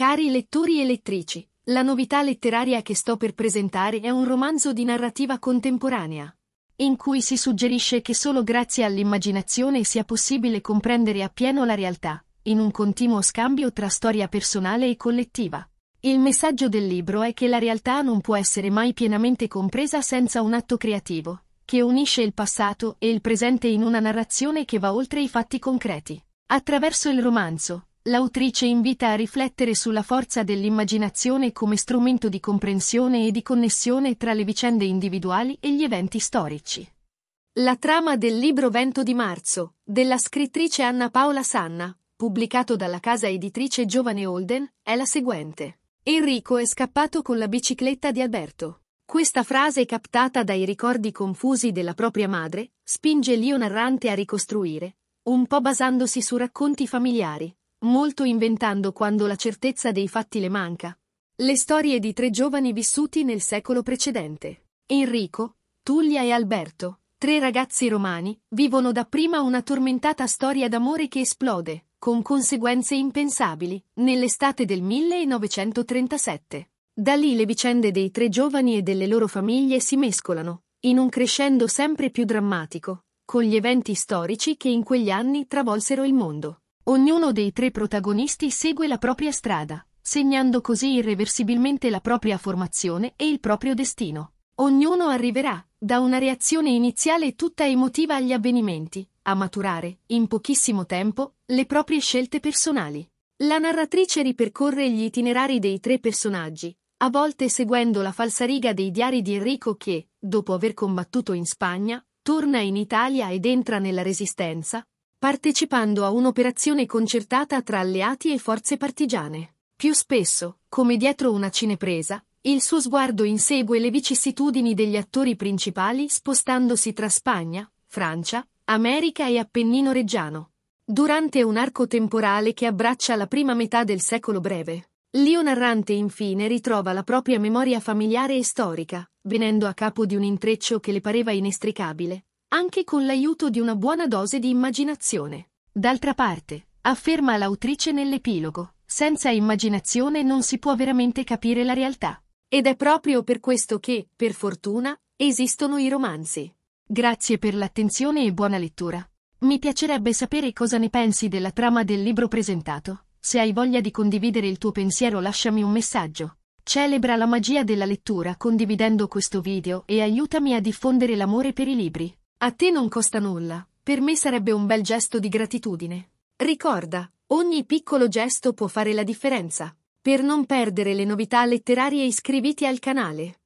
Cari lettori e lettrici, la novità letteraria che sto per presentare è un romanzo di narrativa contemporanea, in cui si suggerisce che solo grazie all'immaginazione sia possibile comprendere appieno la realtà, in un continuo scambio tra storia personale e collettiva. Il messaggio del libro è che la realtà non può essere mai pienamente compresa senza un atto creativo, che unisce il passato e il presente in una narrazione che va oltre i fatti concreti. Attraverso il romanzo, l'autrice invita a riflettere sulla forza dell'immaginazione come strumento di comprensione e di connessione tra le vicende individuali e gli eventi storici. La trama del libro Vento di marzo, della scrittrice Anna Paola Sanna, pubblicato dalla casa editrice Giovane Holden, è la seguente. Enrico è scappato con la bicicletta di Alberto. Questa frase, captata dai ricordi confusi della propria madre, spinge l'io narrante a ricostruire, un po' basandosi su racconti familiari, molto inventando quando la certezza dei fatti le manca, le storie di tre giovani vissuti nel secolo precedente. Enrico, Tullia e Alberto, tre ragazzi romani, vivono dapprima una tormentata storia d'amore che esplode, con conseguenze impensabili, nell'estate del 1937. Da lì le vicende dei tre giovani e delle loro famiglie si mescolano, in un crescendo sempre più drammatico, con gli eventi storici che in quegli anni travolsero il mondo. Ognuno dei tre protagonisti segue la propria strada, segnando così irreversibilmente la propria formazione e il proprio destino. Ognuno arriverà, da una reazione iniziale tutta emotiva agli avvenimenti, a maturare, in pochissimo tempo, le proprie scelte personali. La narratrice ripercorre gli itinerari dei tre personaggi, a volte seguendo la falsariga dei diari di Enrico che, dopo aver combattuto in Spagna, torna in Italia ed entra nella Resistenza, partecipando a un'operazione concertata tra alleati e forze partigiane. Più spesso, come dietro una cinepresa, il suo sguardo insegue le vicissitudini degli attori principali spostandosi tra Spagna, Francia, America e Appennino Reggiano. Durante un arco temporale che abbraccia la prima metà del secolo breve, l'io narrante infine ritrova la propria memoria familiare e storica, venendo a capo di un intreccio che le pareva inestricabile, anche con l'aiuto di una buona dose di immaginazione. D'altra parte, afferma l'autrice nell'epilogo, senza immaginazione non si può veramente capire la realtà. Ed è proprio per questo che, per fortuna, esistono i romanzi. Grazie per l'attenzione e buona lettura. Mi piacerebbe sapere cosa ne pensi della trama del libro presentato. Se hai voglia di condividere il tuo pensiero, lasciami un messaggio. Celebra la magia della lettura condividendo questo video e aiutami a diffondere l'amore per i libri. A te non costa nulla, per me sarebbe un bel gesto di gratitudine. Ricorda, ogni piccolo gesto può fare la differenza. Per non perdere le novità letterarie iscriviti al canale.